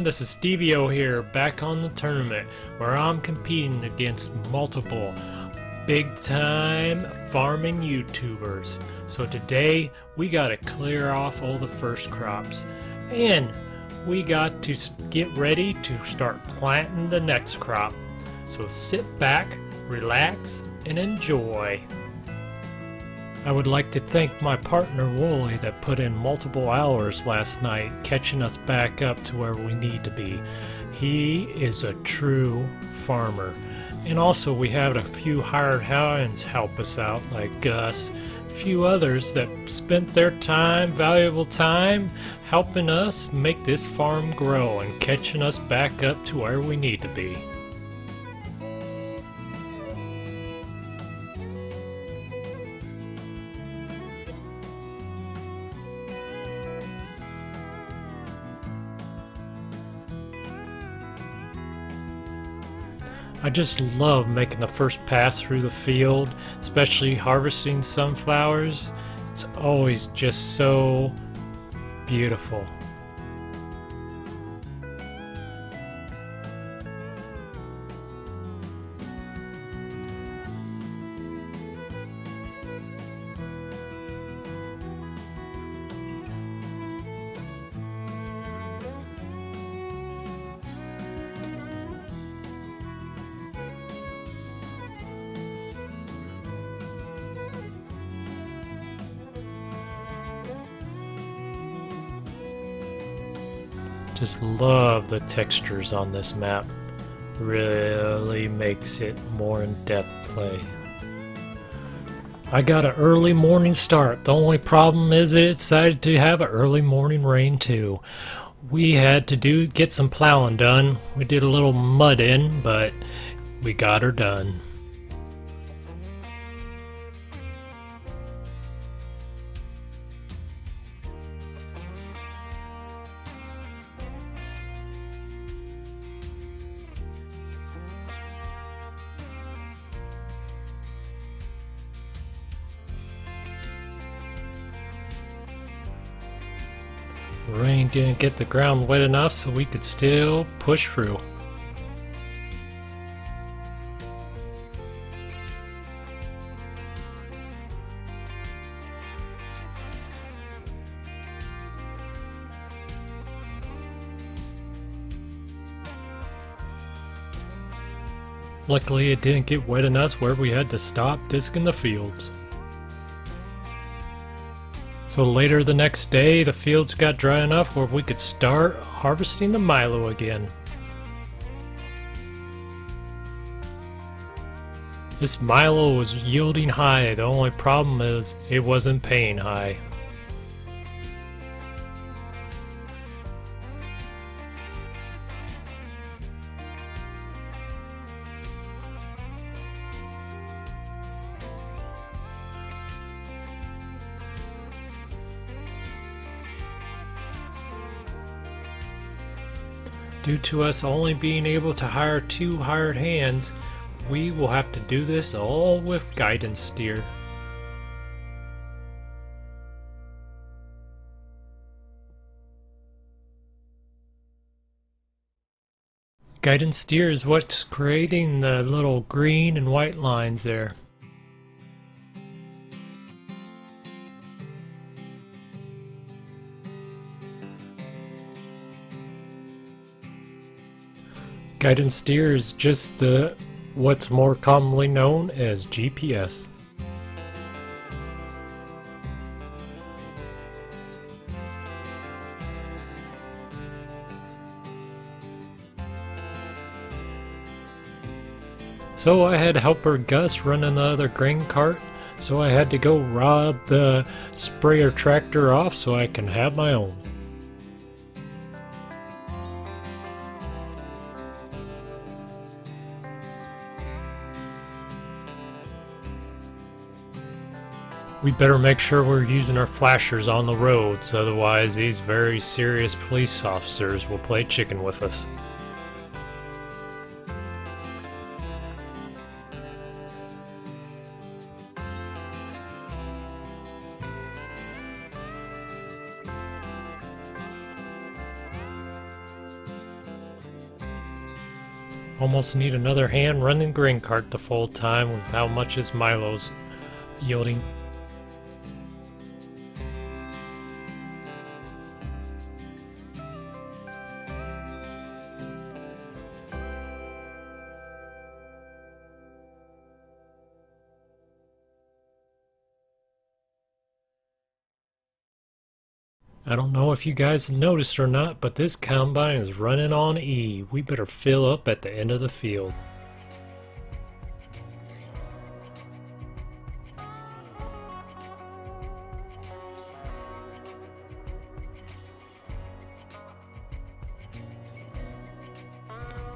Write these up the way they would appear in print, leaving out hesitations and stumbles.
everyone, this is Stevio here, back on the tournament, where I'm competing against multiple big-time farming YouTubers. So today, we gotta clear off all the first crops, and we got to get ready to start planting the next crop. So sit back, relax, and enjoy. I would like to thank my partner Wooley that put in multiple hours last night catching us back up to where we need to be. He is a true farmer. And also we had a few hired hands help us out, like Gus, a few others that spent their time, valuable time, helping us make this farm grow and catching us back up to where we need to be. I just love making the first pass through the field, especially harvesting sunflowers. It's always just so beautiful. Just love the textures on this map. Really makes it more in-depth play. I got an early morning start. The only problem is it decided to have an early morning rain too. We had to get some plowing done. We did a little mud in, but we got her done. Rain didn't get the ground wet enough so we could still push through. Luckily it didn't get wet enough where we had to stop disking the fields. So later the next day, the fields got dry enough where we could start harvesting the Milo again. This Milo was yielding high, the only problem is it wasn't paying high. Due to us only being able to hire two hired hands, we will have to do this all with guidance deer. Guidance deer is what's creating the little green and white lines there. Guidance deer is just what's more commonly known as GPS. So I had helper Gus running the other grain cart, so I had to go rob the sprayer tractor off so I can have my own. We better make sure we're using our flashers on the roads, otherwise these very serious police officers will play chicken with us. Almost need another hand running grain cart the full time with how much his Milo's yielding. I don't know if you guys noticed or not, but this combine is running on E. We better fill up at the end of the field.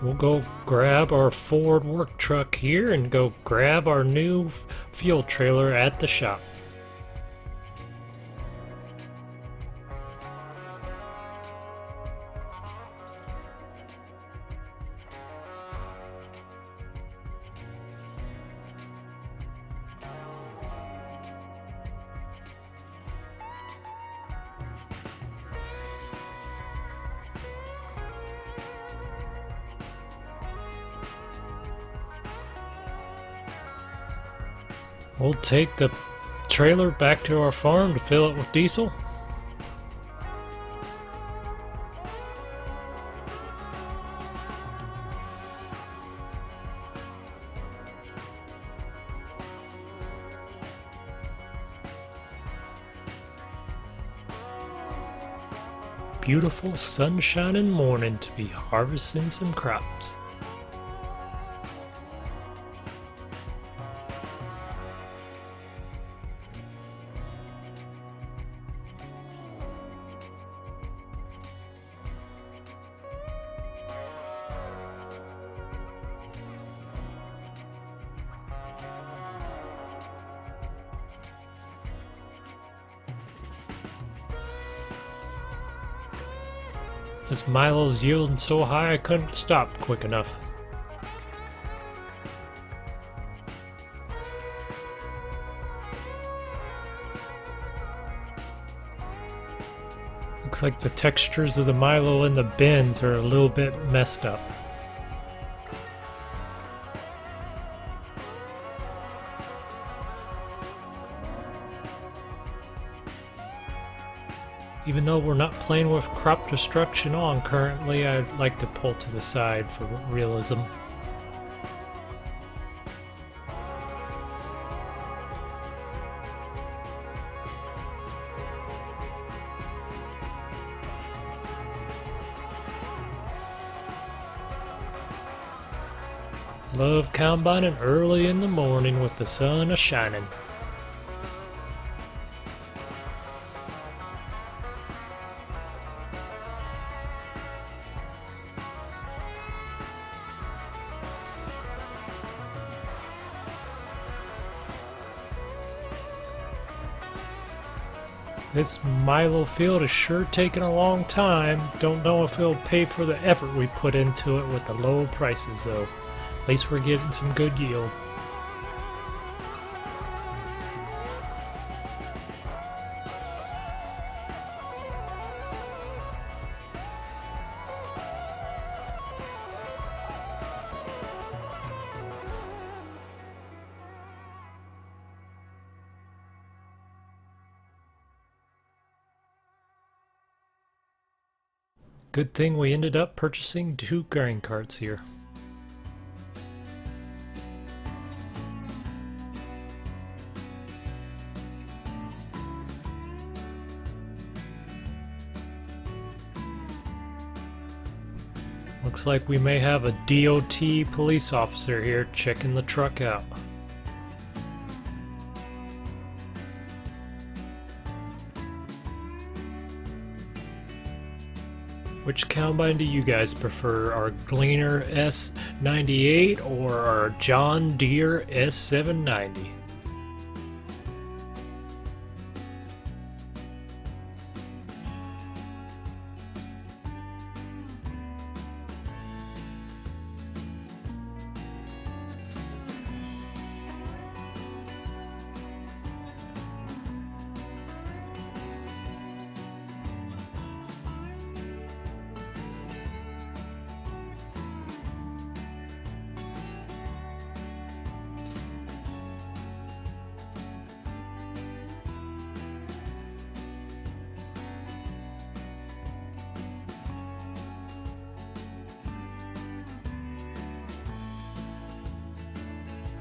We'll go grab our Ford work truck here and go grab our new fuel trailer at the shop. We'll take the trailer back to our farm to fill it with diesel. Beautiful sunshiny morning to be harvesting some crops. This Milo's yielding so high I couldn't stop quick enough. Looks like the textures of the Milo in the bins are a little bit messed up. Even though we're not playing with crop destruction on currently, I'd like to pull to the side for realism. Love combining early in the morning with the sun a-shining. This Milo field is sure taking a long time. Don't know if it'll pay for the effort we put into it with the low prices though. At least we're getting some good yield. Good thing we ended up purchasing two grain carts here. Looks like we may have a DOT police officer here checking the truck out. Which combine do you guys prefer, our Gleaner S98 or our John Deere S790?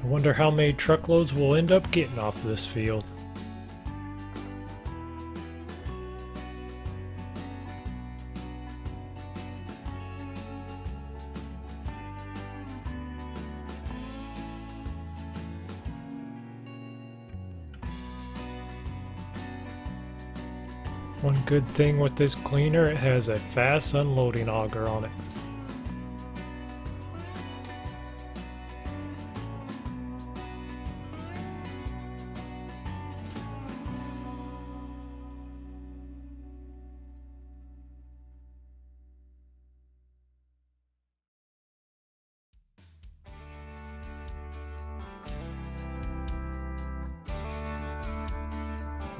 I wonder how many truckloads we'll end up getting off this field. One good thing with this Gleaner, it has a fast unloading auger on it.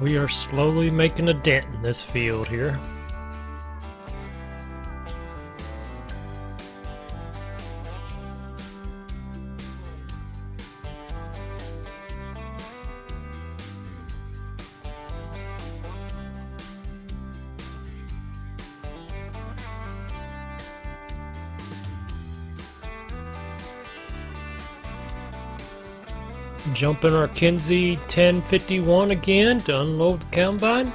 We are slowly making a dent in this field here. Jumping our Kinsey 1051 again to unload the combine.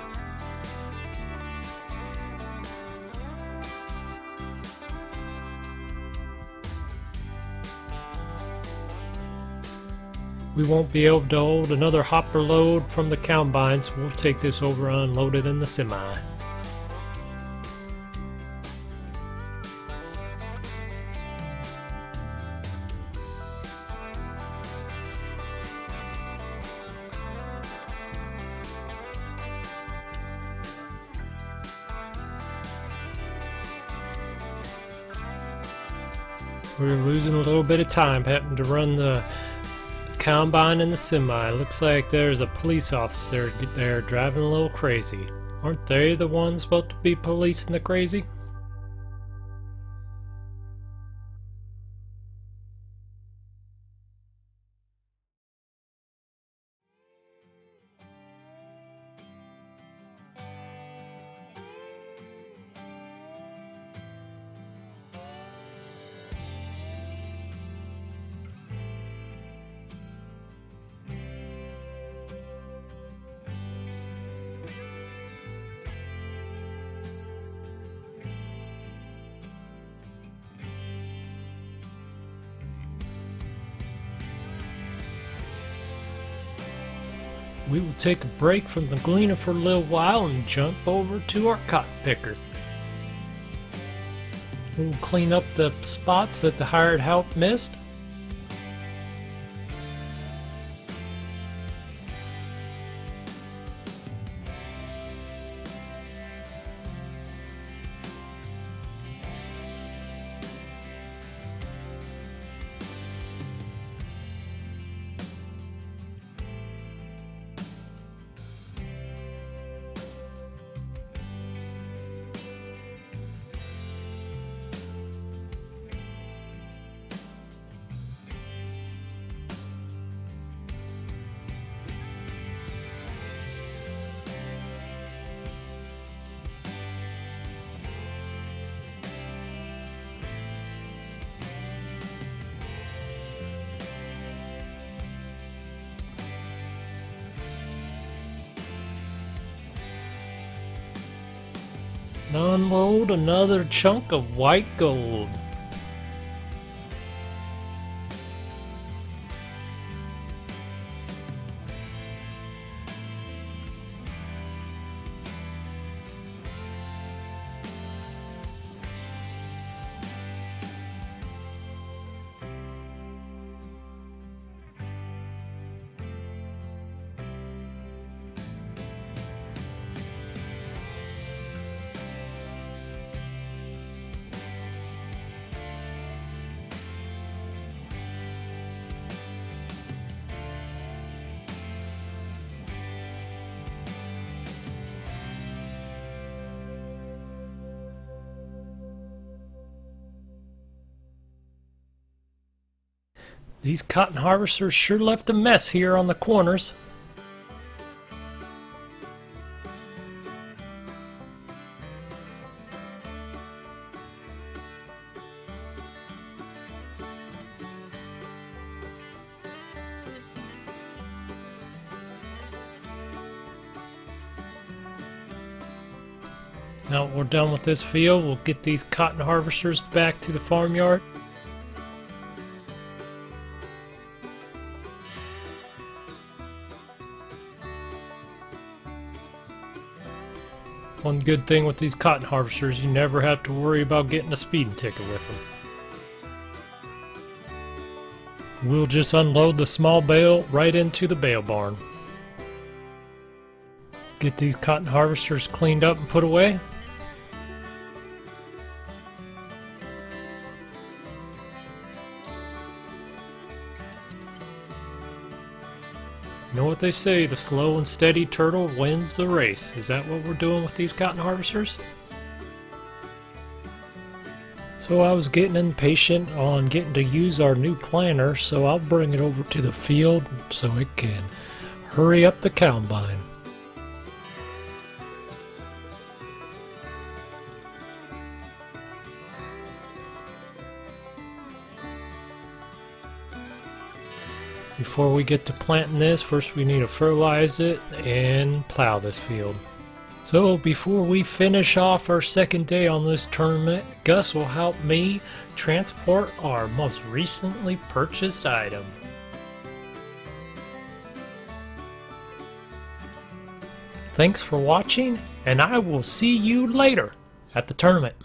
We won't be able to hold another hopper load from the combine, so we'll take this over and unload it in the semi. We're losing a little bit of time having to run the combine and the semi. Looks like there's a police officer there driving a little crazy. Aren't they the ones supposed to be policing the crazy? We will take a break from the Gleaner for a little while and jump over to our cotton picker. We'll clean up the spots that the hired help missed. Unload another chunk of white gold. These cotton harvesters sure left a mess here on the corners. Now we're done with this field, we'll get these cotton harvesters back to the farmyard. One good thing with these cotton harvesters, you never have to worry about getting a speeding ticket with them. We'll just unload the small bale right into the bale barn. Get these cotton harvesters cleaned up and put away. You know what they say, the slow and steady turtle wins the race. Is that what we're doing with these cotton harvesters? So I was getting impatient on getting to use our new planter, so I'll bring it over to the field so it can hurry up the combine. Before we get to planting this, first we need to fertilize it and plow this field. So before we finish off our second day on this tournament, Gus will help me transport our most recently purchased item. Thanks for watching, and I will see you later at the tournament.